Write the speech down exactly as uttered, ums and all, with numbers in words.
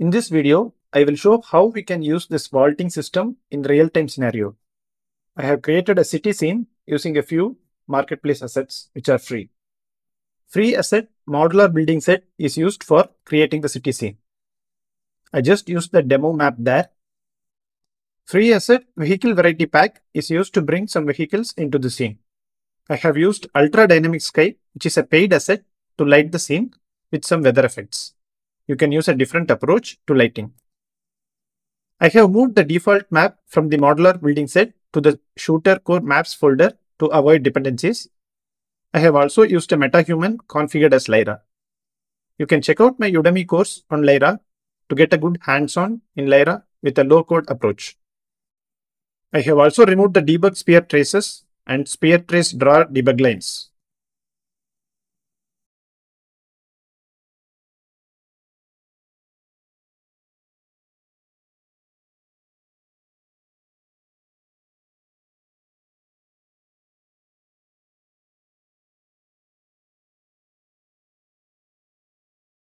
In this video, I will show how we can use this vaulting system in real-time scenario. I have created a city scene using a few marketplace assets which are free. Free asset modular building set is used for creating the city scene. I just used the demo map there. Free asset vehicle variety pack is used to bring some vehicles into the scene. I have used Ultra Dynamic Sky, which is a paid asset, to light the scene with some weather effects. You can use a different approach to lighting. I have moved the default map from the modular building set to the shooter core maps folder to avoid dependencies. I have also used a MetaHuman configured as Lyra. You can check out my Udemy course on Lyra to get a good hands-on in Lyra with a low-code approach. I have also removed the debug spear traces and spear trace drawer debug lines.